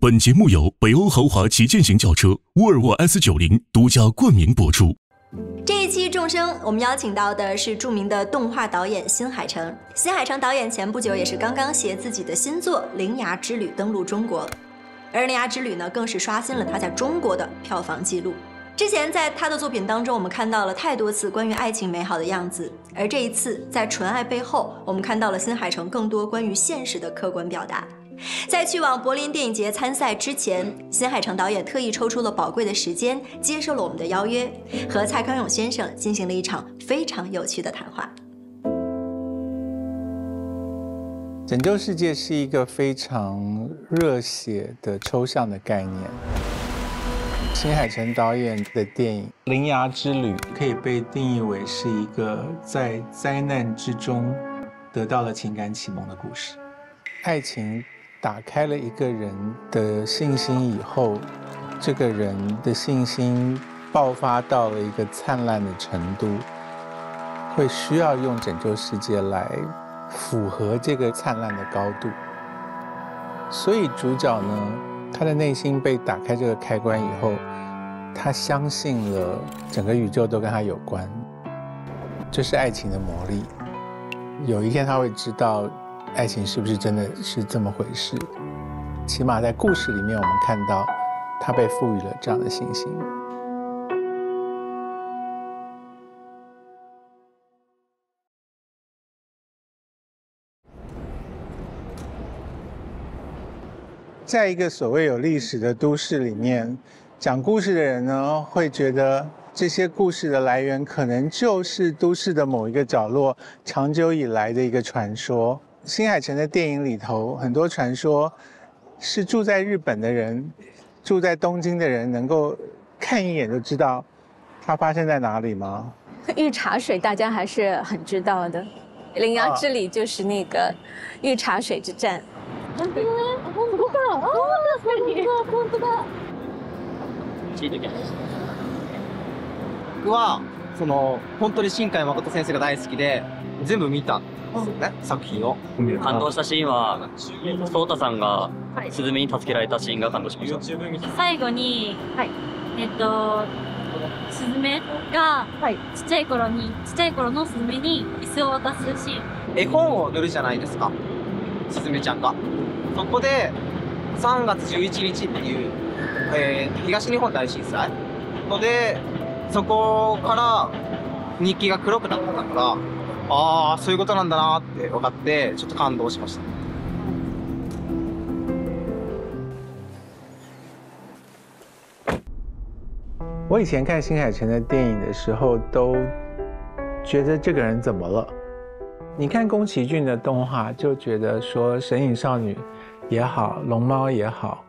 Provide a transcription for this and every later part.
本节目由北欧豪华旗舰型轿车沃尔沃 S90 独家冠名播出。这一期《众生》，我们邀请到的是著名的动画导演新海诚。新海诚导演前不久也是刚刚携自己的新作《铃芽之旅》登陆中国，而《铃芽之旅》呢，更是刷新了他在中国的票房记录。之前在他的作品当中，我们看到了太多次关于爱情美好的样子，而这一次在纯爱背后，我们看到了新海诚更多关于现实的客观表达。在去往柏林电影节参赛之前，新海诚导演特意抽出了宝贵的时间，接受了我们的邀约，和蔡康永先生进行了一场非常有趣的谈话。拯救世界是一个非常热血的抽象的概念。新海诚导演的电影《铃芽之旅》可以被定义为是一个在灾难之中得到了情感启蒙的故事。爱情打开了一个人的信心以后，这个人的信心爆发到了一个灿烂的程度，会需要用拯救世界来符合这个灿烂的高度。所以主角呢，他的内心被打开这个开关以后，他相信了整个宇宙都跟他有关，这是爱情的魔力。有一天他会知道爱情是不是真的是这么回事。起码在故事里面我们看到他被赋予了这样的信心。在一个所谓有历史的都市里面，讲故事的人呢，会觉得这些故事的来源可能就是都市的某一个角落长久以来的一个传说。新海诚的电影里头，很多传说是住在日本的人，住在东京的人能够看一眼就知道它发生在哪里吗？御茶水大家还是很知道的，铃芽之旅就是那个御茶水之战。僕はその本当に新海誠先生が大好きで全部見たんですね、作品を。感動したシーンは颯太さんがスズメに助けられたシーンが感動しました。最後に、はい、スズメがちっちゃい頃のスズメに椅子を渡すシーン。絵本を塗るじゃないですか、スズメちゃんが。そこで3月11日っていう、東日本大震災ので、そこから日記が黒くなったから、ああそういうことなんだなって分かってちょっと感動しました。我以前看新海诚的电影的时候，都觉得这个人怎么了？你看宫崎骏的动画，就觉得说神隐少女也好，龙猫也好，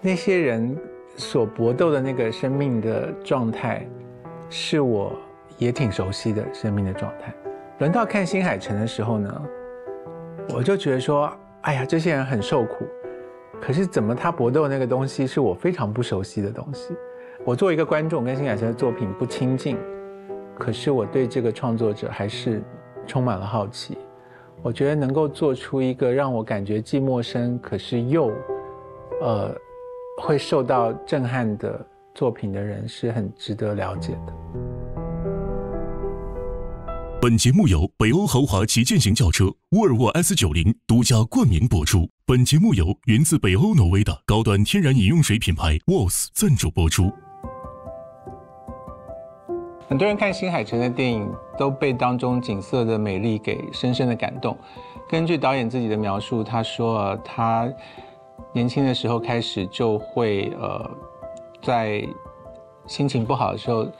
那些人所搏斗的那个生命的状态，是我也挺熟悉的生命的状态。轮到看新海诚的时候呢，我就觉得说，哎呀，这些人很受苦，可是怎么他搏斗的那个东西是我非常不熟悉的东西。我作为一个观众跟新海诚的作品不亲近，可是我对这个创作者还是充满了好奇。我觉得能够做出一个让我感觉既陌生可是又会受到震撼的作品的人，是很值得了解的。本节目由北欧豪华旗舰型轿车沃尔沃 S90 独家冠名播出。本节目由源自北欧挪威的高端天然饮用水品牌 WOS 赞助播出。很多人看新海诚的电影都被当中景色的美丽给深深的感动。根据导演自己的描述，他说他年轻的时候开始就会在心情不好的时候，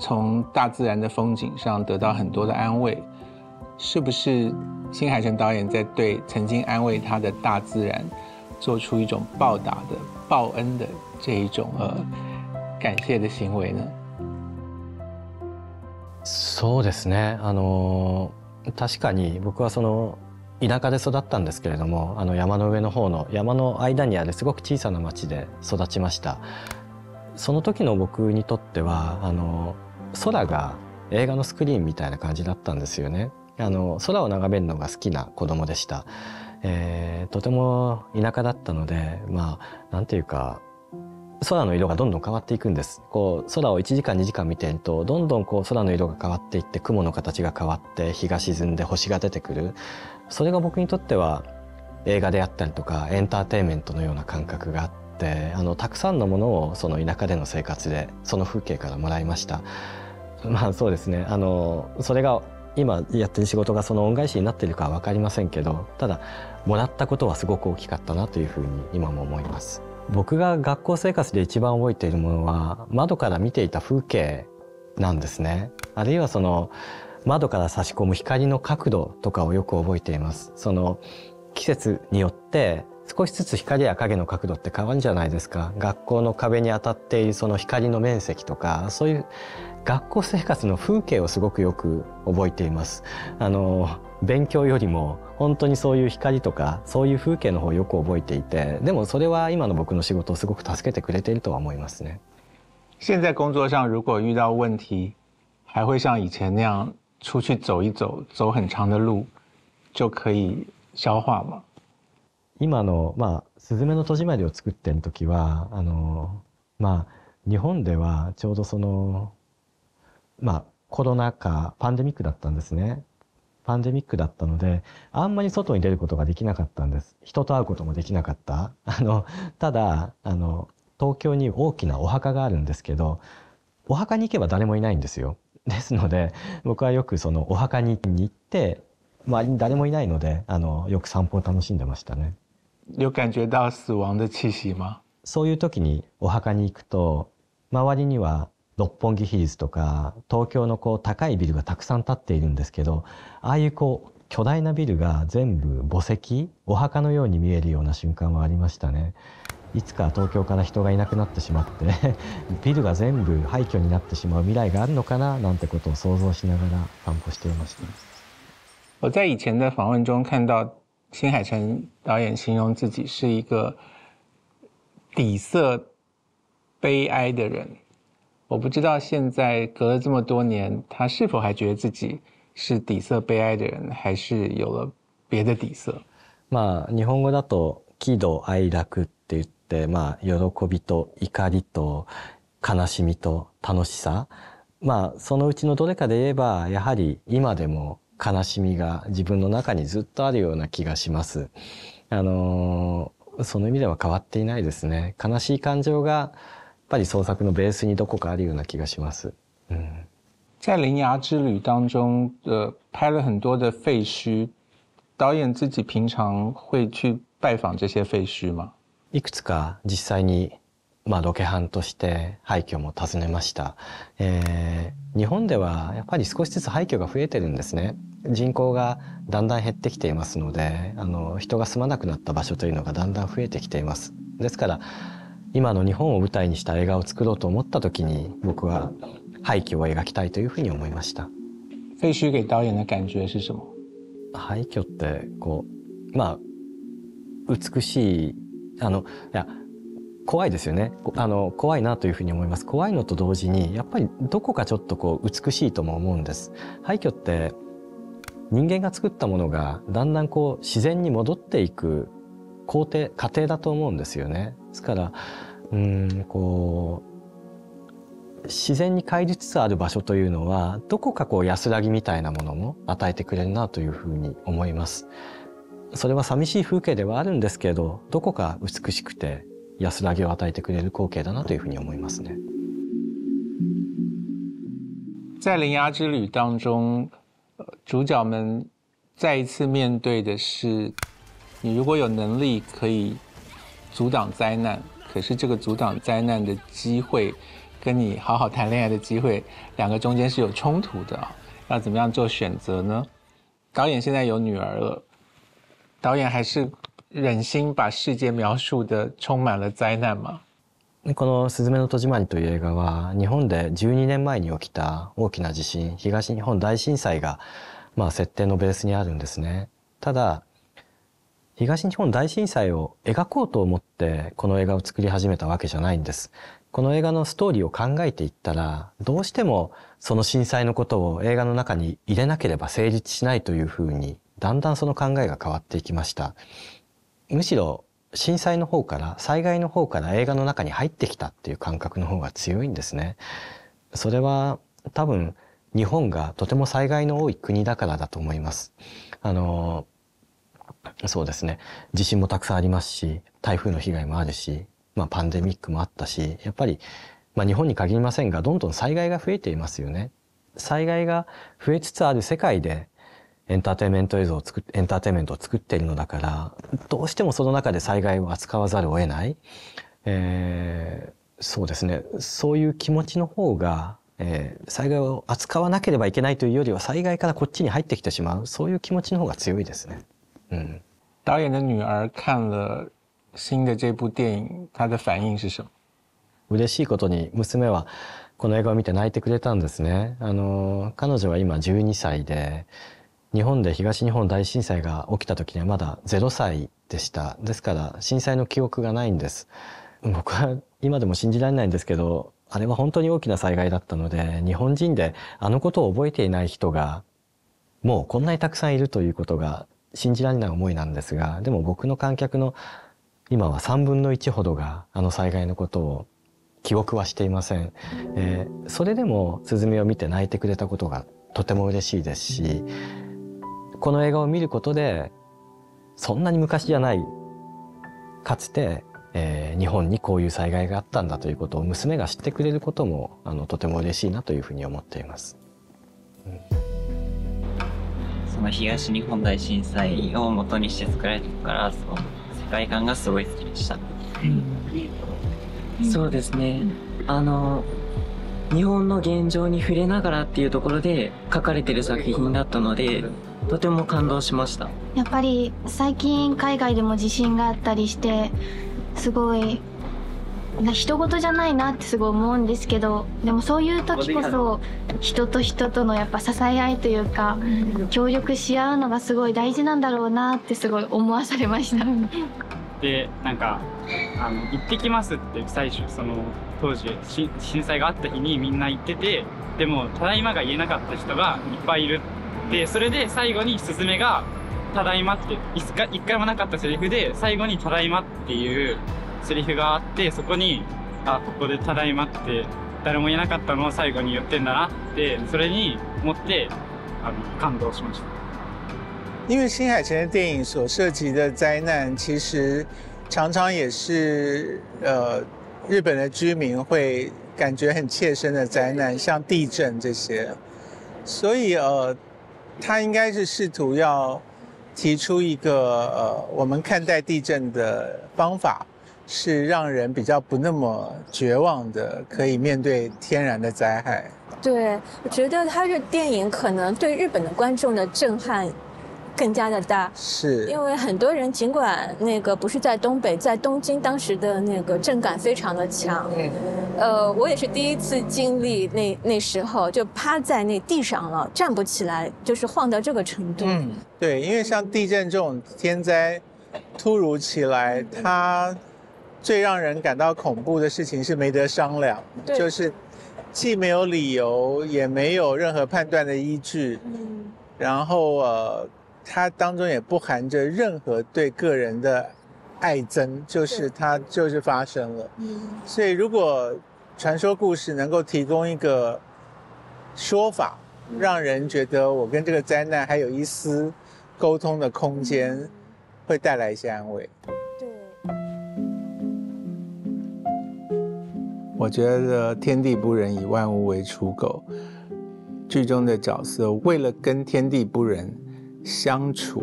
从大自然的风景上得到很多的安慰。是不是新海诚导演在对曾经安慰他的大自然做出一种报答的报恩的这一种感谢的行为呢？そうですね。確かに僕はその田舎で育ったんですけれども、山の上の方の山の間にあるすごく小さな町で育ちました。その時の僕にとっては空が映画のスクリーンみたいな感じだったんですよね。空を眺めるのが好きな子供でした。とても田舎だったので、まあなんていうか空の色がどんどん変わっていくんです。こう空を1時間2時間見てるとどんどんこう空の色が変わっていって、雲の形が変わって日が沈んで星が出てくる。それが僕にとっては映画であったりとかエンターテインメントのような感覚があって、たくさんのものをその田舎での生活でその風景からもらいました。まあそうですね、それが今やってる仕事がその恩返しになっているかは分かりませんけど、ただもらったことはすごく大きかったなというふうに今も思います。僕が学校生活で一番覚えているものは、窓から見ていた風景なんですね。あるいはその窓から差し込む光の角度とかをよく覚えています。その季節によって少しずつ光や影の角度って変わるじゃないですか。学校の壁に当たっているその光の面積とか、そういう学校生活の風景をすごくよく覚えています。勉強よりも本当にそういう光とかそういう風景の方をよく覚えていて、でもそれは今の僕の仕事をすごく助けてくれているとは思いますね。现在工作上如果遇到问题，还会像以前那样出去走一走，走很长的路，就可以消化吗？今のまあすずめの戸締まりを作ってる時は、まあ日本ではちょうどそのまあコロナ禍パンデミックだったんですね。パンデミックだったのであんまり外に出ることができなかったんです。人と会うこともできなかった。ただ東京に大きなお墓があるんですけど、お墓に行けば誰もいないんですよ。ですので僕はよくそのお墓に行って周りに誰もいないのでよく散歩を楽しんでましたね。有感觉到死亡的气息吗？そういう時にお墓に行くと周りには六本木ヒルズとか東京のこう高いビルがたくさん建っているんですけど、ああいうこう巨大なビルが全部墓石、お墓のように見えるような瞬間はありましたね。いつか東京から人がいなくなってしまってビルが全部廃墟になってしまう未来があるのかななんてことを想像しながら散歩していました。我在以前的访问中看到新海诚导演形容自己是一个底色悲哀的人。我不知道现在隔了这么多年，他是否还觉得自己是底色悲哀的人，还是有了别的底色？まあ日本語だと喜怒哀楽って言って、まあ喜びと怒りと悲しみと楽しさ、まあそのうちのどれかで言えばやはり今でも悲しみが自分の中にずっとあるような気がします。その意味では変わっていないですね。悲しい感情がやっぱり創作のベースにどこかあるような気がします。嗯，在《铃芽之旅》当中，拍了很多的废墟，导演自己平常会去拜访这些废墟吗？いくつか実際にまあロケハンとして廃墟も訪ねました。日本ではやっぱり少しずつ廃墟が増えてるんですね。人口がだんだん減ってきていますので、人が住まなくなった場所というのがだんだん増えてきています。ですから。今の日本を舞台にした映画を作ろうと思った時に、僕は廃墟を描きたいというふうに思いました。废墟给导演的感觉是什么？廃墟ってこうまあ美しいいや怖いですよね。怖いなというふうに思います。怖いのと同時にやっぱりどこかちょっとこう美しいとも思うんです。廃墟って人間が作ったものがだんだんこう自然に戻っていく工程過程だと思うんですよね。ですからこう自然に帰りつつある場所というのはどこかこう安らぎみたいなものも与えてくれるなというふうに思います。それは寂しい風景ではあるんですけど、どこか美しくて安らぎを与えてくれる光景だなというふうに思いますね。在《铃芽之旅》当中，主角们再一次面对的是，你如果有能力可以阻挡灾难，可是这个阻挡灾难的机会跟你好好谈恋爱的机会，两个中间是有冲突的啊，要怎么样做选择呢？导演现在有女儿了，导演还是忍心把世界描述的充满了灾难吗？このすずめの戸締まりという映画は、日本で12年前に起きた大きな地震、東日本大震災がまあ設定のベースにあるんですね。ただ東日本大震災を描こうと思ってこの映画を作り始めたわけじゃないんです。この映画のストーリーを考えていったら、どうしてもその震災のことを映画の中に入れなければ成立しないというふうに、だんだんその考えが変わっていきました。むしろ震災の方から、災害の方から映画の中に入ってきたっていう感覚の方が強いんですね。それは多分日本がとても災害の多い国だからだと思います。そうですね。地震もたくさんありますし、台風の被害もあるし、パンデミックもあったし、やっぱり、日本に限りませんが、どんどん災害が増えていますよね。災害が増えつつある世界でエンターテインメントを作っているのだから、どうしてもその中で災害を扱わざるを得ない。そうですね。そういう気持ちの方が、災害を扱わなければいけないというよりは、災害からこっちに入ってきてしまう。そういう気持ちの方が強いですね。嗯，导演的女儿看了新的这部电影，她的反应是什么？嬉しいことに娘はこの映画を見て泣いてくれたんですね。彼女は今12歳で、日本で東日本大震災が起きた時にはまだ0歳でした。ですから震災の記憶がないんです。僕は今でも信じられないんですけど、あれは本当に大きな災害だったので、日本人であのことを覚えていない人がもうこんなにたくさんいるということが信じられない思いなんですが、でも僕の観客の今は3分の1ほどがあの災害のことを記憶はしていません。それでもすずめを見て泣いてくれたことがとても嬉しいですし、この映画を見ることでそんなに昔じゃない、かつて、日本にこういう災害があったんだということを娘が知ってくれることもとても嬉しいなというふうに思っています。東日本大震災を元にして作られたから、その世界観がすごい好きでした。そうですね。日本の現状に触れながらっていうところで書かれてる作品だったので、とても感動しました。やっぱり最近海外でも地震があったりして、すごい人事じゃないなってすごい思うんですけど、でもそういう時こそ人と人とのやっぱ支え合いというか、協力し合うのがすごい大事なんだろうなってすごい思わされました。で、なんか行ってきますって最初、その当時震災があった日にみんな行ってて、でもただいまが言えなかった人がいっぱいいる。で、それで最後にすずめがただいまって一回もなかったセリフで、最後にただいまっていうセリフがあって、そこにここで「ただいま」って誰も言えなかったのを最後に言ってんだなって、それに思って感動しました。因为新海诚的电影所涉及的灾难，其实常常也是日本的居民会感觉很切身的灾难，像地震这些，所以他应该是试图要提出一个我们看待地震的方法。是让人比较不那么绝望的，可以面对天然的灾害。对，我觉得他的电影可能对日本的观众的震撼更加的大，是因为很多人尽管不是在东北，在东京当时的震感非常的强。嗯，我也是第一次经历那时候就趴在那地上了，站不起来，就是晃到这个程度。嗯，对，因为像地震这种天灾突如其来，它。最让人感到恐怖的事情是没得商量，就是既没有理由，也没有任何判断的依据。嗯，然后它当中也不含着任何对个人的爱憎，就是它就是发生了。嗯，所以如果传说故事能够提供一个说法，让人觉得我跟这个灾难还有一丝沟通的空间，会带来一些安慰。我觉得天地不仁，以万物为刍狗。剧中的角色为了跟天地不仁相处，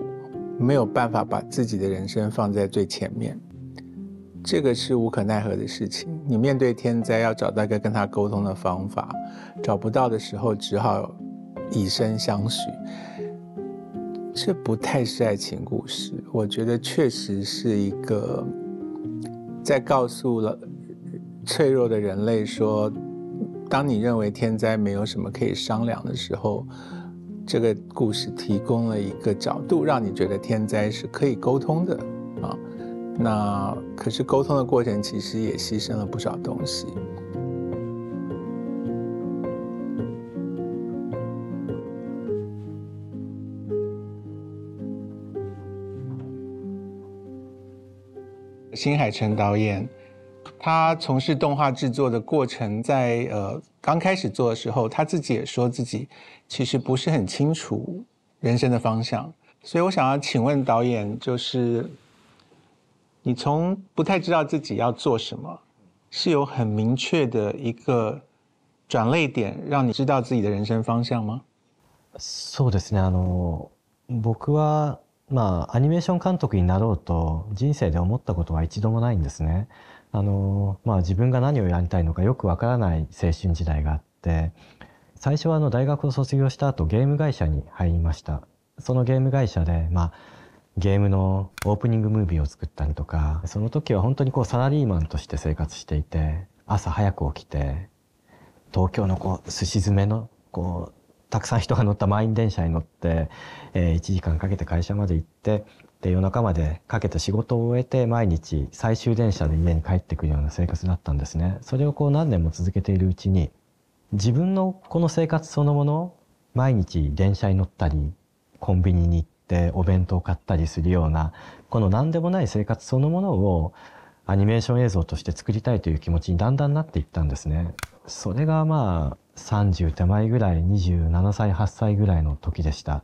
没有办法把自己的人生放在最前面，这个是无可奈何的事情。你面对天灾要找到一个跟他沟通的方法，找不到的时候只好以身相许。这不太是爱情故事，我觉得确实是一个在告诉了脆弱的人类说，当你认为天灾没有什么可以商量的时候，这个故事提供了一个角度，让你觉得天灾是可以沟通的啊。那可是沟通的过程其实也牺牲了不少东西。新海诚导演，他从事动画制作的过程在，刚开始做的时候，他自己也说自己其实不是很清楚人生的方向。所以我想要请问导演，就是你从不太知道自己要做什么，是有很明确的一个转捩点让你知道自己的人生方向吗？そうですね。僕はまあアニメーション監督になろうと人生で思ったことは一度もないんですね。まあ自分が何をやりたいのかよくわからない青春時代があって、最初は大学を卒業した後ゲーム会社に入りました。そのゲーム会社でまあゲームのオープニングムービーを作ったりとか、その時は本当にこうサラリーマンとして生活していて、朝早く起きて東京のこうすし詰めのこうたくさん人が乗った満員電車に乗って、1時間かけて会社まで行って、で夜中までかけて仕事を終えて、毎日最終電車で家に帰ってくるような生活だったんですね。それをこう何年も続けているうちに、自分のこの生活そのもの、毎日電車に乗ったりコンビニに行ってお弁当を買ったりするような、この何でもない生活そのものをアニメーション映像として作りたいという気持ちにだんだんなっていったんですね。それがまあ30手前ぐらい、27歳8歳ぐらいの時でした。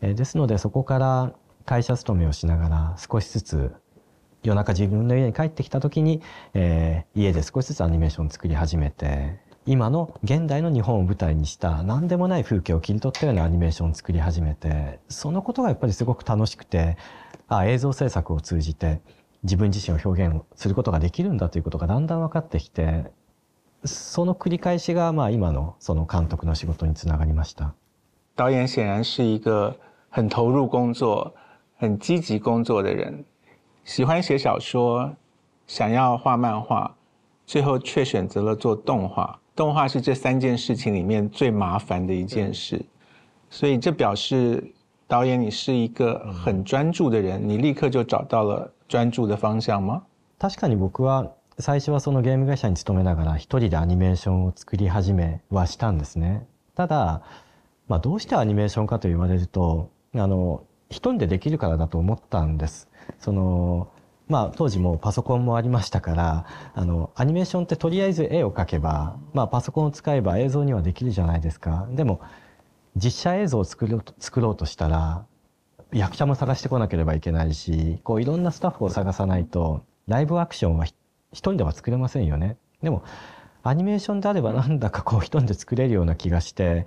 ですので、そこから会社勤めをしながら少しずつ夜中自分の家に帰ってきた時に、家で少しずつアニメーションを作り始めて、今の現代の日本を舞台にした何でもない風景を切り取ったようなアニメーションを作り始めて、そのことがやっぱりすごく楽しくて、映像制作を通じて自分自身を表現することができるんだということがだんだん分かってきて、その繰り返しがまあ今のその監督の仕事につながりました。导演显然是一个很投入工作、很积极工作的人，喜欢写小说，想要画漫画，最后却选择了做动画。动画是这三件事情里面最麻烦的一件事，所以这表示导演你是一个很专注的人，你立刻就找到了专注的方向吗？確かに僕は最初はそのゲーム会社に勤めながら一人でアニメーションを作り始めはしたんですね。ただ、まあ、どうしてアニメーションかと言われると、一人でできるからだと思ったんです。まあ、当時もパソコンもありましたから、アニメーションってとりあえず絵を描けば、まあ、パソコンを使えば映像にはできるじゃないですか。でも実写映像を作ろうとしたら役者も探してこなければいけないし、こういろんなスタッフを探さないとライブアクションは一人では作れませんよね。でもアニメーションであればなんだかこう一人で作れるような気がして、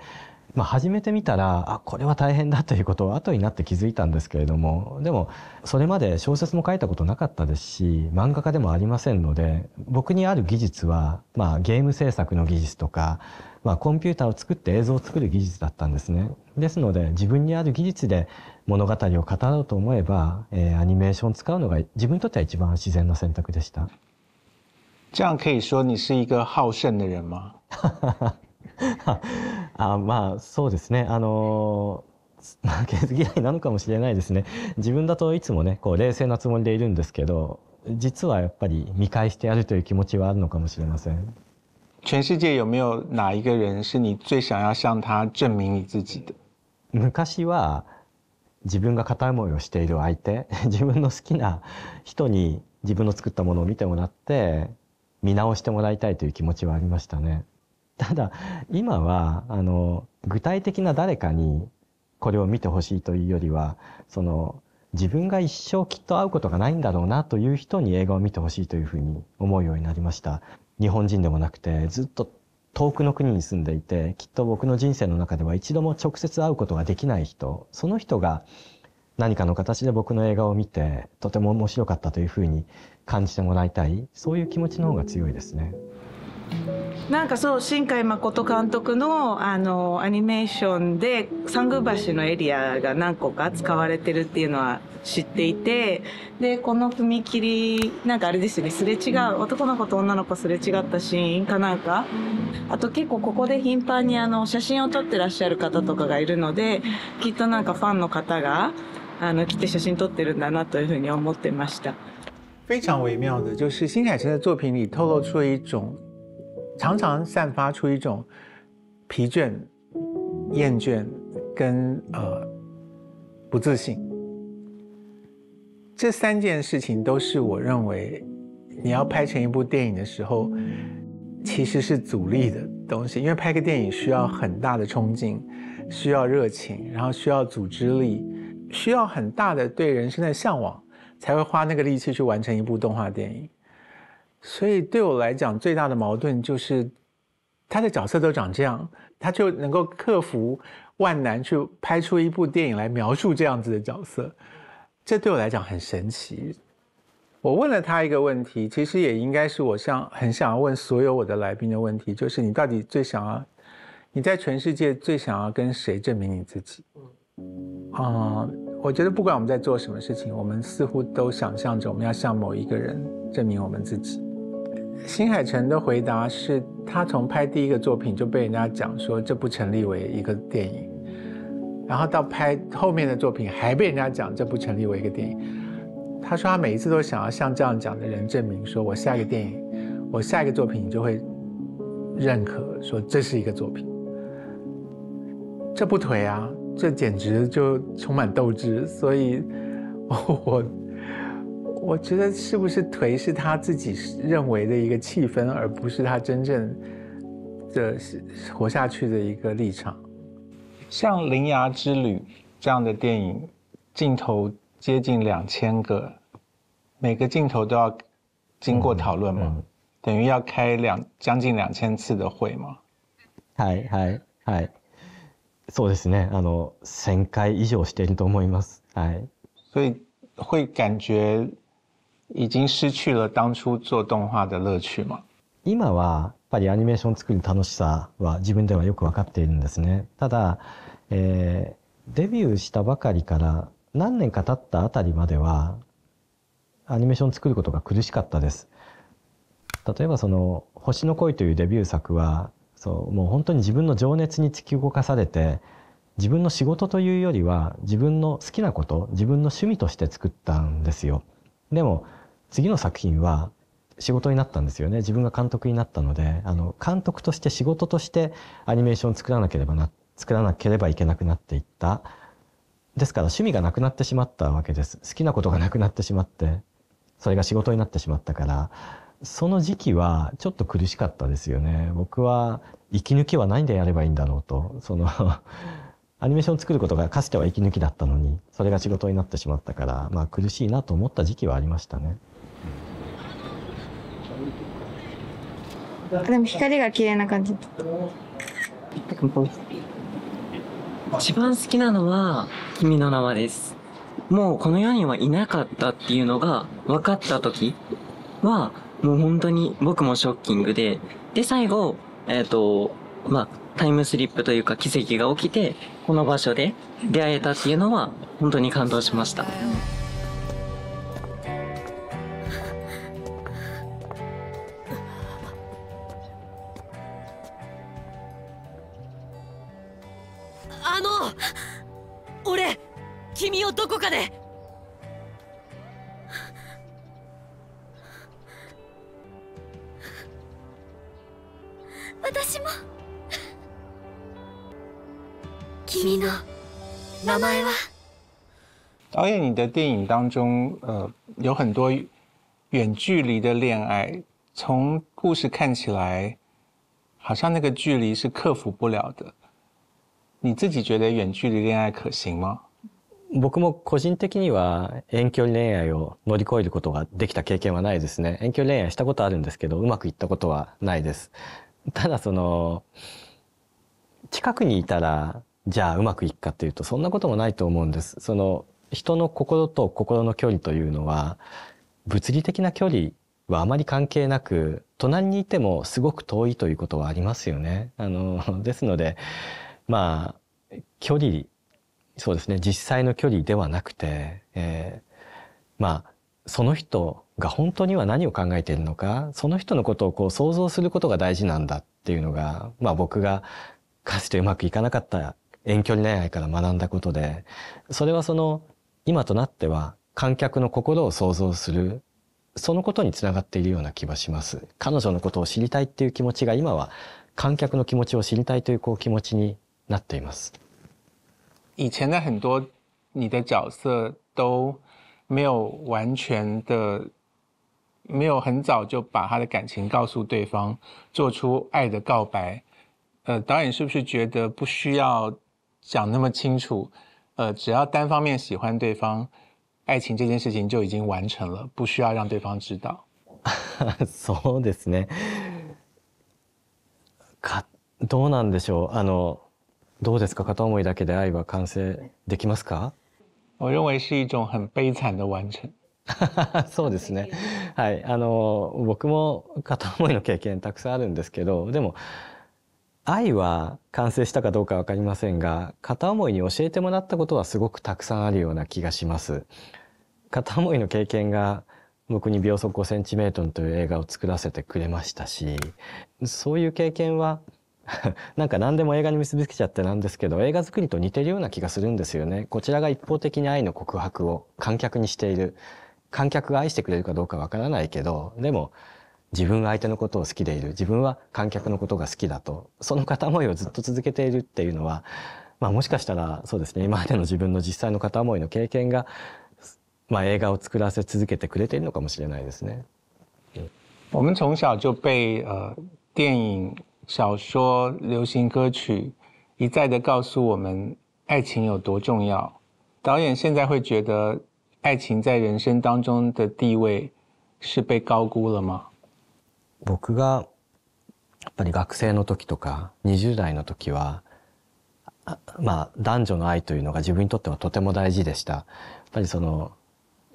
まあ、始めてみたら、これは大変だということを後になって気づいたんですけれども、でもそれまで小説も書いたことなかったですし、漫画家でもありませんので、僕にある技術は、まあ、ゲーム制作の技術とか、まあ、コンピューターを作って映像を作る技術だったんですね。ですので自分にある技術で物語を語ろうと思えば、アニメーションを使うのが自分にとっては一番自然な選択でした。这样可以说你是一个好胜的人吗？まあそうですね。負けず嫌いなのかもしれないですね。自分だといつもね、こう冷静なつもりでいるんですけど、実はやっぱり見返してやるという気持ちはあるのかもしれません。全世界有没有哪一个人是你最想要向他证明你自己的？昔は自分が片思いをしている相手、自分の好きな人に自分の作ったものを見てもらって見直してもらいたいという気持ちはありましたね。ただ今は具体的な誰かにこれを見てほしいというよりは、その自分が一生きっと会うことがないんだろうなという人に映画を見てほしいというふうに思うようになりました。日本人でもなくて、ずっと遠くの国に住んでいて、きっと僕の人生の中では一度も直接会うことができない人、その人が何かの形で僕の映画を見てとても面白かったというふうに感じてもらいたい、そういう気持ちの方が強いですね。なんかそう、新海誠監督のアニメーションで三宮橋のエリアが何個か使われてるっていうのは知っていて、でこの踏切なんかあれですよね、すれ違う男の子と女の子すれ違ったシーンかなんか、あと結構ここで頻繁に写真を撮ってらっしゃる方とかがいるので、きっとなんかファンの方が来て写真撮ってるんだなというふうに思ってました。非常微妙的就是新海诚的作品里透露出一种常常散发出一种疲倦、厌倦跟不自信，这三件事情都是我认为你要拍成一部电影的时候其实是阻力的东西，因为拍个电影需要很大的冲劲，需要热情，然后需要组织力，需要很大的对人生的向往，才会花那个力气去完成一部动画电影。所以对我来讲最大的矛盾就是他的角色都长这样，他就能够克服万难去拍出一部电影来描述这样子的角色，这对我来讲很神奇。我问了他一个问题，其实也应该是我很想要问所有我的来宾的问题，就是你到底你在全世界最想要跟谁证明你自己？我觉得不管我们在做什么事情，我们似乎都想象着我们要向某一个人证明我们自己。新海诚的回答是，他从拍第一个作品就被人家讲说这不成立为一个电影，然后到拍后面的作品还被人家讲这不成立为一个电影。他说他每一次都想要向这样讲的人证明说，我下一个电影，我下一个作品就会认可说这是一个作品。这不颓啊，这简直就充满斗志。所以我觉得是不是颓是他自己认为的一个气氛，而不是他真正的活下去的一个立场。像《铃芽之旅》这样的电影，镜头接近2000个，每个镜头都要经过讨论嘛，等于要开将近2000次的会嘛。はいはいはい。そうですね。1000回以上していると思います。はい。所以会感觉已经失去了当初做动画的乐趣吗？今はやっぱりアニメーション作る楽しさは自分ではよく分かっているんですね。ただ、デビューしたばかりから何年か経ったあたりまではアニメーション作ることが苦しかったです。例えばその「星の恋」というデビュー作はもう本当に自分の情熱に突き動かされて、自分の仕事というよりは自分の好きなこと、自分の趣味として作ったんですよ。でも次の作品は仕事になったんですよね。自分が監督になったので、監督として仕事としてアニメーションを作らなければいけなくなっていった。ですから趣味がなくなってしまったわけです。好きなことがなくなってしまって、それが仕事になってしまったから、その時期はちょっと苦しかったですよね。僕は息抜きは何でやればいいんだろうと、アニメーションを作ることがかつては息抜きだったのに、それが仕事になってしまったから、まあ苦しいなと思った時期はありましたね。でも光が綺麗な感じ。一番好きなのは「君の名は」です。もうこの世にはいなかったっていうのが分かった時はもう本当に僕もショッキングで、最後タイムスリップというか奇跡が起きてこの場所で出会えたっていうのは本当に感動しました。俺、君をどこかで私も君の名前は。导演，你的电影当中，有很多远距离的恋爱，从故事看起来，好像那个距离是克服不了的。你自己觉得远距离恋爱可行吗？僕も個人的には遠距離恋愛を乗り越えることができた経験はないですね。遠距離恋愛したことあるんですけど、うまくいったことはないです。ただ近くにいたらじゃあうまくいくかっていうとそんなこともないと思うんです。人の心と心の距離というのは物理的な距離はあまり関係なく、隣にいてもすごく遠いということはありますよね。ですので。まあ距離、そうですね、実際の距離ではなくて、まあその人が本当には何を考えているのか、その人のことを想像することが大事なんだっていうのが、まあ、僕がかつてうまくいかなかった遠距離恋愛から学んだことで、それは今となっては観客の心を想像する、そのことにつながっているような気はします。彼女のことを知りたいっていう気持ちが今は観客の気持ちを知りたいという気持ちになっています。以前的很多你的角色都没有完全的，没有很早就把他的感情告诉对方，做出爱的告白。导演是不是觉得不需要讲那么清楚？只要单方面喜欢对方，爱情这件事情就已经完成了，不需要让对方知道。そうですね。どうなんでしょう。どうですか？片思いだけで愛は完成できますか？我认为是一种很悲惨的完成。そうですね。はい、僕も片思いの経験たくさんあるんですけど、でも愛は完成したかどうか分かりませんが、片思いに教えてもらったことはすごくたくさんあるような気がします。片思いの経験が僕に秒速5センチメートルという映画を作らせてくれましたし、そういう経験はなんか何でも映画に結びつけちゃってなんですけど、映画作りと似てるような気がするんですよね。こちらが一方的に愛の告白を観客にしている。観客が愛してくれるかどうかわからないけど、でも自分が相手のことを好きでいる、自分は観客のことが好きだと、その片思いをずっと続けているっていうのは、まあもしかしたらそうですね、今までの自分の実際の片思いの経験が、まあ映画を作らせ続けてくれているのかもしれないですね。我们从小就被电影、小说、流行歌曲一再的告诉我们爱情有多重要。导演现在会觉得爱情在人生当中的地位是被高估了吗？僕がやっぱり学生の時とか20代の時は、まあ男女の愛というのが自分にとってはとても大事でした。やっぱりその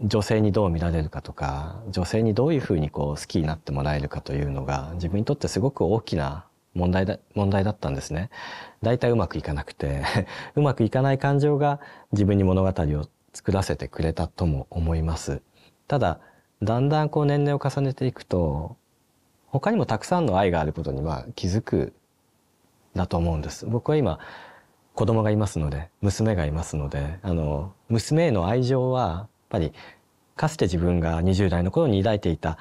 女性にどう見られるかとか、女性にどういうふうにこう好きになってもらえるかというのが自分にとってすごく大きな問題だったんですね。だいたいうまくいかなくてうまくいかない感情が自分に物語を作らせてくれたとも思います。ただだんだんこう年齢を重ねていくと、他にもたくさんの愛があることには気づくだと思うんです。僕は今子供がいますので、娘がいますので、娘への愛情はやっぱりかつて自分が20代の頃に抱いていた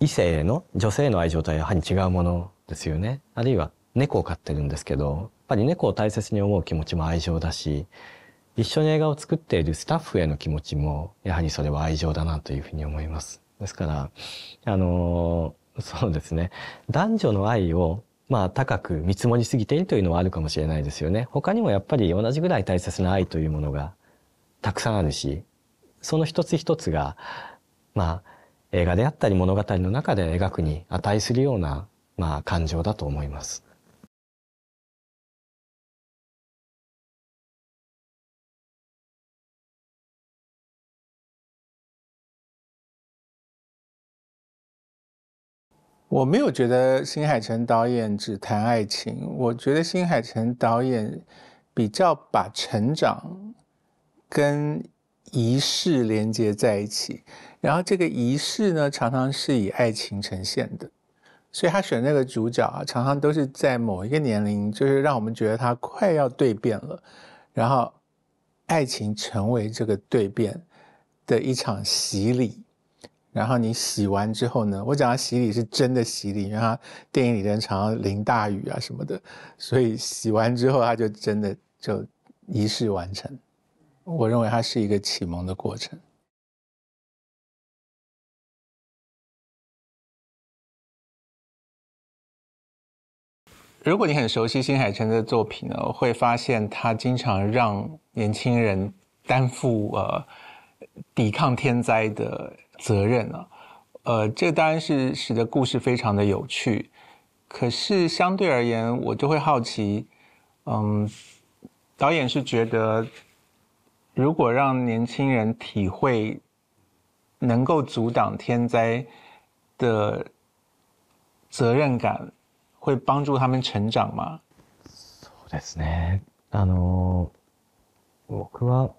異性への女性への愛情とはやはり違うものですよね。あるいは猫を飼ってるんですけど、やっぱり猫を大切に思う気持ちも愛情だし、一緒に映画を作っているスタッフへの気持ちもやはりそれは愛情だなというふうに思います。ですからそうですね。男女の愛をまあ高く見積もりすぎているというのはあるかもしれないですよね。他にもやっぱり同じぐらい大切な愛というものがたくさんあるし、その一つ一つがまあ映画であったり物語の中で描くに値するようなまあ感情だと思います。我没有觉得新海诚导演只谈爱情，我觉得新海诚导演比较把成长跟仪式连接在一起，然后这个仪式呢，常常是以爱情呈现的，所以他选那个主角啊，常常都是在某一个年龄，就是让我们觉得他快要蜕变了，然后爱情成为这个蜕变的一场洗礼。然后你洗完之后呢，我讲他洗礼是真的洗礼，因为他电影里人常常淋大雨啊什么的，所以洗完之后他就真的就仪式完成。我认为它是一个启蒙的过程。如果你很熟悉新海诚的作品呢，会发现他经常让年轻人担负抵抗天灾的责任啊，这当然是使得故事非常的有趣。可是相对而言，我就会好奇，导演是觉得，如果让年轻人体会能够阻挡天灾的责任感，会帮助他们成长吗？そうですね。僕は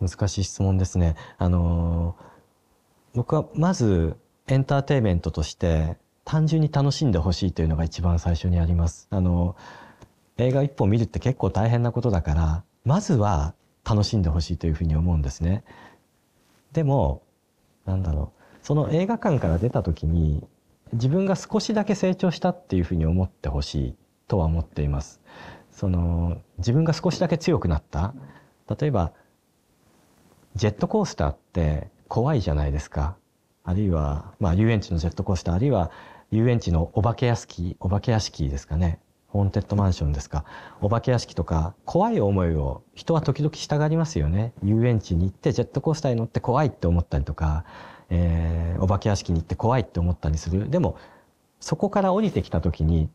難しい質問ですね。僕はまずエンターテイメントとして単純に楽しんでほしいというのが一番最初にあります。映画一本見るって結構大変なことだから、まずは楽しんでほしいというふうに思うんですね。でも、なんだろう、その映画館から出た時に自分が少しだけ成長したっていうふうに思ってほしいとは思っています。自分が少しだけ強くなった。例えばジェットコースターって怖いじゃないですか。あるいは、遊園地のジェットコースター、あるいは遊園地のお化け屋敷ですかね。ホーンテッドマンションですか。お化け屋敷とか、怖い思いを人は時々したがりますよね。遊園地に行ってジェットコースターに乗って怖いって思ったりとか、お化け屋敷に行って怖いって思ったりする。でも、そこから降りてきた時に、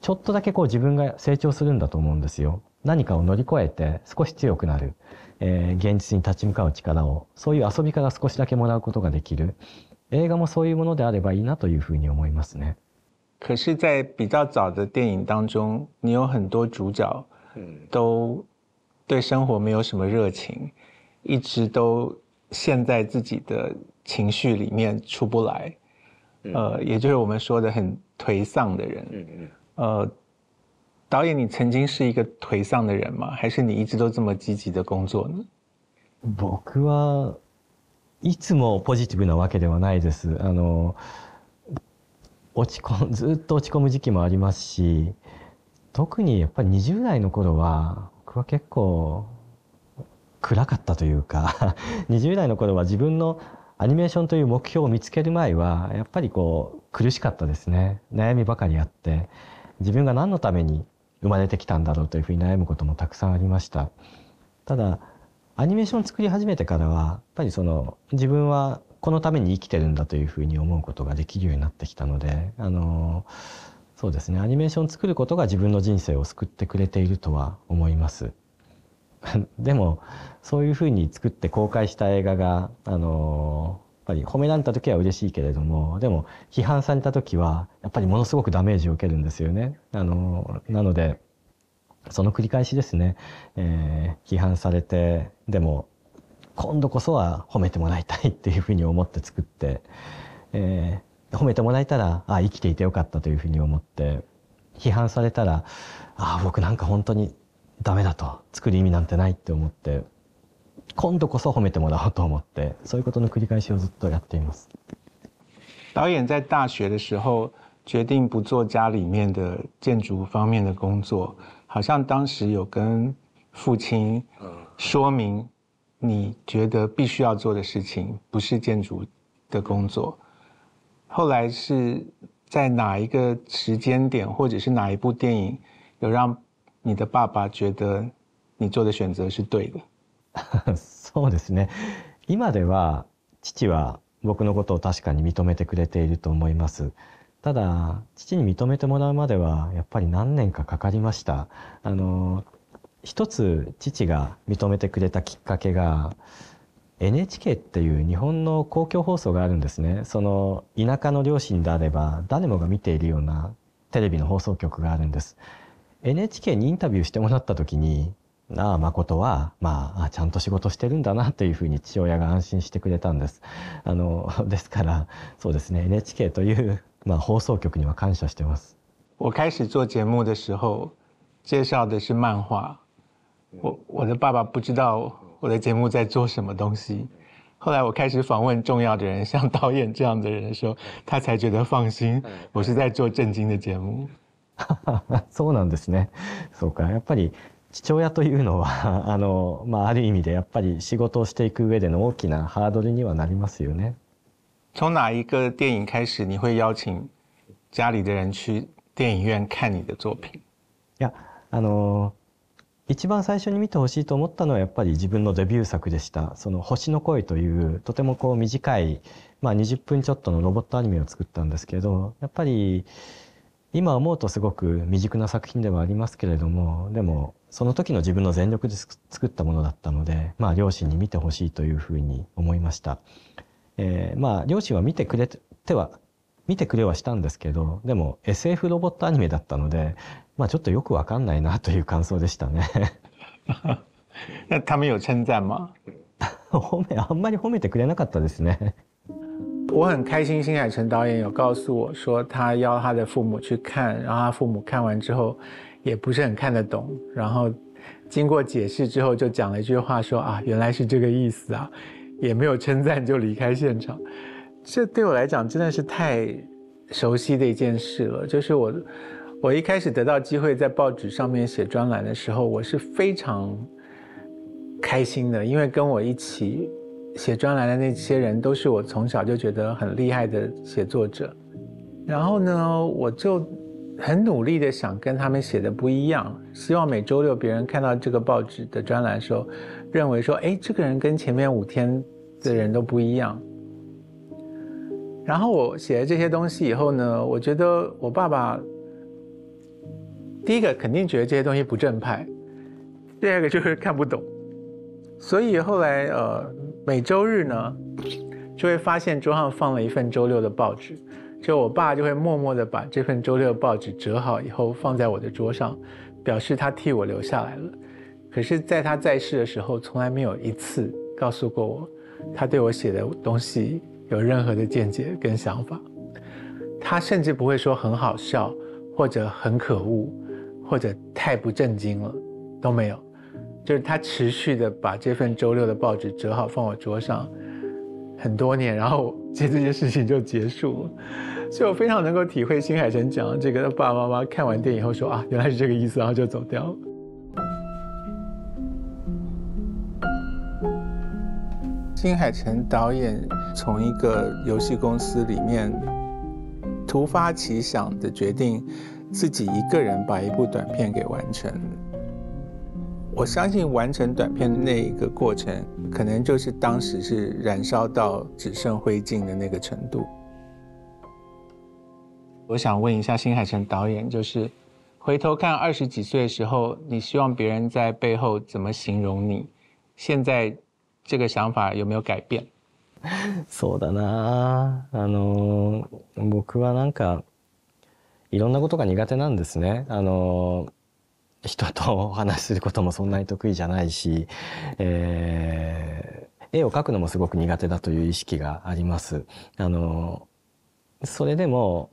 ちょっとだけこう自分が成長するんだと思うんですよ。何かを乗り越えて少し強くなる。現実に立ち向かう力を、そういう遊びから少しだけもらうことができる。映画もそういうものであればいいなというふうに思いますね。可是在比较早的电影当中，你有很多主角都对生活没有什么热情，一直都陷在自己的情绪里面出不来，也就是我们说的很颓丧的人。导演，你曾经是一个颓丧的人吗？还是你一直都这么积极的工作呢？僕はいつもポジティブなわけではないです。ずっと落ち込む時期もありますし、特にやっぱり20代の頃は僕は結構暗かったというか20代の頃は自分のアニメーションという目標を見つける前はやっぱりこう苦しかったですね。悩みばかりあって、自分が何のために生まれてきたんだろうというふうに悩むこともたくさんありました。ただアニメーションを作り始めてからはやっぱり自分はこのために生きてるんだというふうに思うことができるようになってきたので、そうですね、アニメーションを作ることが自分の人生を救ってくれているとは思います。でもそういうふうに作って公開した映画が、やっぱり褒められた時は嬉しいけれども、でも批判された時はやっぱりものすごくダメージを受けるんですよね。なのでその繰り返しですね。批判されて、でも今度こそは褒めてもらいたいっていうふうに思って作って、褒めてもらえたら、生きていてよかったというふうに思って、批判されたら、僕なんか本当にダメだと、作る意味なんてないって思って、今度こそ褒めてもらおうと思って、そういうことの繰り返しをずっとやっています。导演在大学的时候决定不做家里面的建筑方面的工作，好像当时有跟父亲说明。你觉得必须要做的事情不是建筑的工作，后来是在哪一个时间点，或者是哪一部电影，有让你的爸爸觉得你做的选择是对的？そうですね。今では父は僕のことを確かに認めてくれていると思います。ただ父に認めてもらうまではやっぱり何年かかかりました。一つ父が認めてくれたきっかけが NHK っていう日本の公共放送があるんですね。田舎の両親であれば誰もが見ているようなテレビの放送局があるんです。NHK にインタビューしてもらった時に、誠はちゃんと仕事してるんだなというふうに父親が安心してくれたんです。ですからそうですね、NHK という、放送局には感謝してます。我開始做節目的時候介紹的是漫画。我的爸爸不知道我的节目在做什么东西，后来我开始访问重要的人，像导演这样的人的时候，他才觉得放心，我是在做正经的节目。そうなんですね。そうか、やっぱり父親というのはある意味でやっぱり仕事をしていく上での大きなハードルにはなりますよね。从哪一个电影开始，你会邀请家里的人去电影院看你的作品？いや、一番最初に見てほしいと思ったのはやっぱり自分のデビュー作でした。星の恋というとても短い、20分ちょっとのロボットアニメを作ったんですけど、やっぱり今思うとすごく未熟な作品ではありますけれども、でもその時の自分の全力で作ったものだったので、両親に見てほしいというふうに思いました。両親は見てくれはしたんですけど、でも SF ロボットアニメだったので、ちょっとよくわかんないなという感想でしたね。他们有称赞吗？あんまり褒めてくれなかったですね。我很开心，新海诚导演有告诉我说，他邀他的父母去看，然后他父母看完之后，也不是很看得懂，然后经过解释之后，就讲了一句话说原来是这个意思啊，也没有称赞就离开现场。这对我来讲真的是太熟悉的一件事了。就是我一开始得到机会在报纸上面写专栏的时候，我是非常开心的，因为跟我一起写专栏的那些人都是我从小就觉得很厉害的写作者。然后呢，我就很努力的想跟他们写的不一样，希望每周六别人看到这个报纸的专栏的时候，认为说，哎，这个人跟前面5天的人都不一样。然后我写了这些东西以后呢，我觉得我爸爸第一个肯定觉得这些东西不正派，第二个就是看不懂。所以后来每周日呢，就会发现桌上放了一份周六的报纸，就我爸就会默默地把这份周六的报纸折好以后放在我的桌上，表示他替我留下来了。可是在他在世的时候，从来没有一次告诉过我他对我写的东西有任何的见解跟想法。他甚至不会说很好笑，或者很可恶，或者太不正经了，都没有。就是他持续的把这份周六的报纸折好放我桌上很多年，然后这件事情就结束了。所以我非常能够体会新海诚讲这个爸爸妈妈看完电影以后说，啊，原来是这个意思，然后就走掉了。新海诚导演从一个游戏公司里面突发奇想的决定自己一个人把一部短片给完成。我相信完成短片那一个过程，可能就是当时是燃烧到只剩灰烬的那个程度。我想问一下新海诚导演，就是回头看20几岁的时候，你希望别人在背后怎么形容你？现在这个想法有没有改变？そうだな。僕はなんかいろんなことが苦手なんですね。人と話することもそんなに得意じゃないし、絵を描くのもすごく苦手だという意識があります。それでも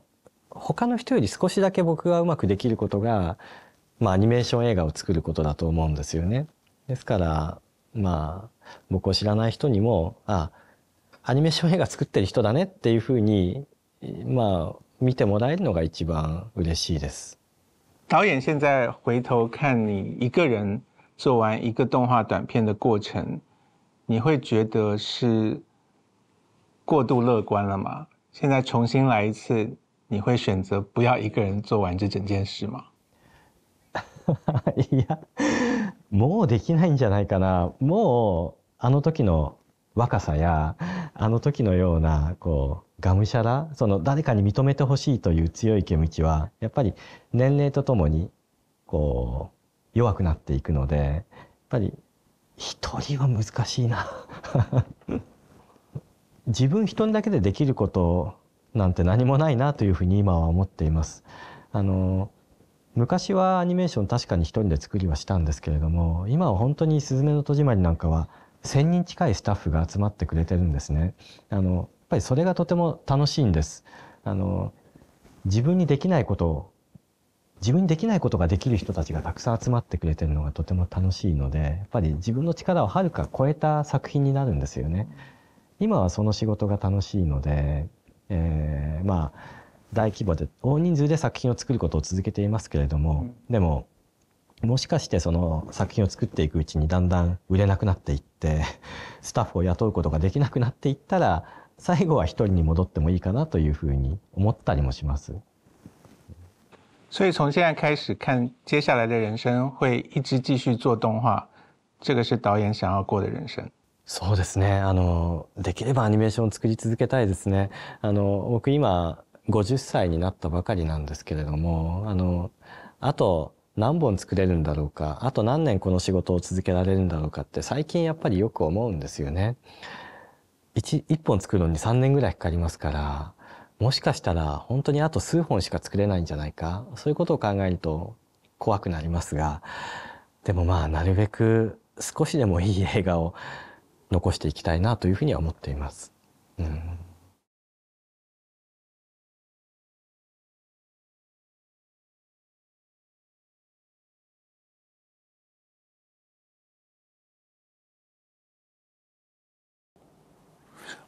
他の人より少しだけ僕がうまくできることが、アニメーション映画を作ることだと思うんですよね。ですから、僕を知らない人にも、アニメーション映画作ってる人だねっていうふうに、見てもらえるのが一番嬉しいです。导演现在回头看你一个人做完一个动画短片的过程，你会觉得是过度乐观了吗？现在重新来一次，你会选择不要一个人做完这整件事吗？いや、もうできないんじゃないかな。もうあの時の若さやあの時のようなこうがむしゃら、その誰かに認めてほしいという強い気持ちはやっぱり年齢とともにこう弱くなっていくので、やっぱり一人は難しいな。自分一人だけでできることなんて何もないなというふうに今は思っています。昔はアニメーション確かに一人で作りはしたんですけれども、今は本当に「すずめの戸締まり」なんかは1000人近いスタッフが集まってくれてるんですね。やっぱりそれがとても楽しいんです。自分にできないことを、自分にできないことができる人たちがたくさん集まってくれてるのがとても楽しいので、やっぱり自分の力をはるか超えた作品になるんですよね。今はその仕事が楽しいので、大規模で大人数で作品を作ることを続けていますけれども、でももしかしてその作品を作っていくうちにだんだん売れなくなっていって、スタッフを雇うことができなくなっていったら、最後は一人に戻ってもいいかなというふうに思ったりもします。所以从现在开始看接下来的人生会一直继续做动画，这个是导演想要过的人生。そうですね。できればアニメーションを作り続けたいですね。僕今50歳になったばかりなんですけれども、あと何本作れるんだろうか、あと何年この仕事を続けられるんだろうかって最近やっぱりよく思うんですよね。1本作るのに3年ぐらいかかりますから、もしかしたら本当にあと数本しか作れないんじゃないか、そういうことを考えると怖くなりますが、でもなるべく少しでもいい映画を残していきたいなというふうには思っています。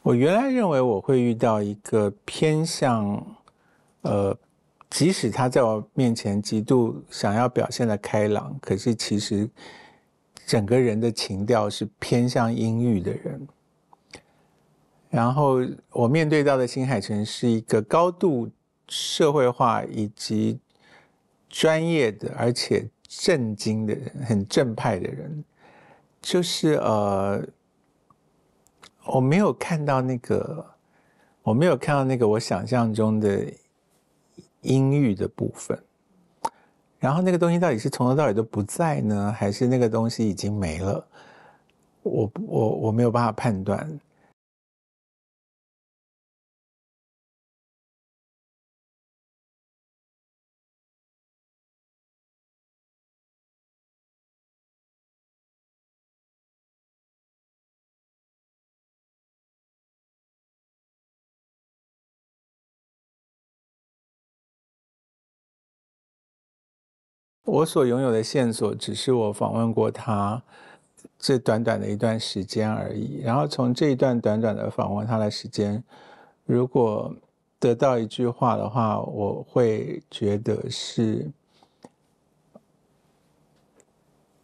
我原来认为我会遇到一个偏向，即使他在我面前极度想要表现的开朗，可是其实整个人的情调是偏向阴郁的人。然后我面对到的新海诚是一个高度社会化以及专业的，而且正经的人，很正派的人。就是我没有看到那个我想象中的阴郁的部分。然后那个东西到底是从头到尾都不在呢，还是那个东西已经没了？我没有办法判断。我所拥有的线索只是我访问过他这短短的一段时间而已，然后从这一段短短的访问他的时间，如果得到一句话的话，我会觉得是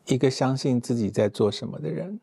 一个相信自己在做什么的人。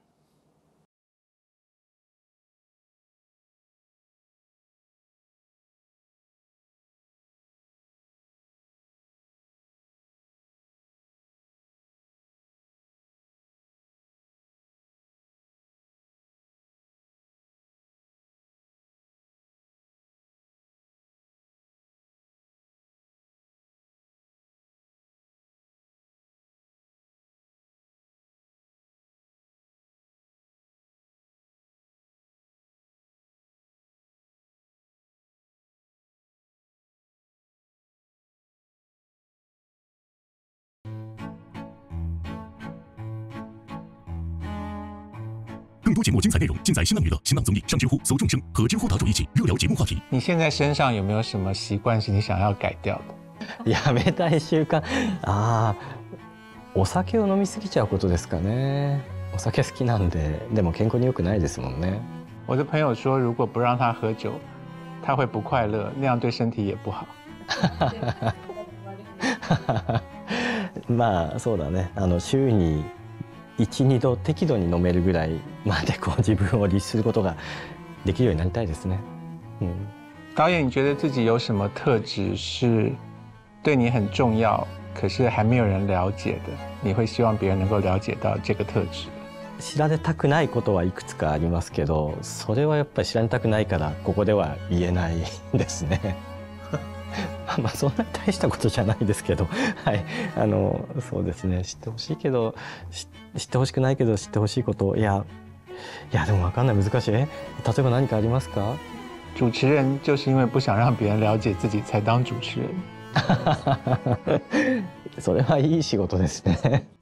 更多节目精彩内容尽在新浪娱乐、新浪综艺、上知乎、搜众生和知乎答主一起热聊节目话题。你现在身上有没有什么习惯是你想要改掉的？やめたい習慣、ああ、お酒を飲みすぎちゃうことですかね。お酒好きなんで、でも健康に良くないですもんね。我的朋友说，如果不让他喝酒，他会不快乐，那样对身体也不好。まあそうだね。週に1、2度適度に飲めるぐらいまでこう自分を律することができるようになりたいですね。嗯。导演，你觉得自己有什么特质是对你很重要，可是还没有人了解的？你会希望别人能够了解到这个特质？知られたくないことはいくつかありますけど、それはやっぱり知られたくないからここでは言えないですね。まあそんなに大したことじゃないですけど、はい、そうですね、知ってほしいけど知ってほしくないけど知ってほしいこと、いやでも分かんない、難しい。例えば何かありますか？主持人就是因为不想让别人了解自己才当主持人。それはいい仕事ですね。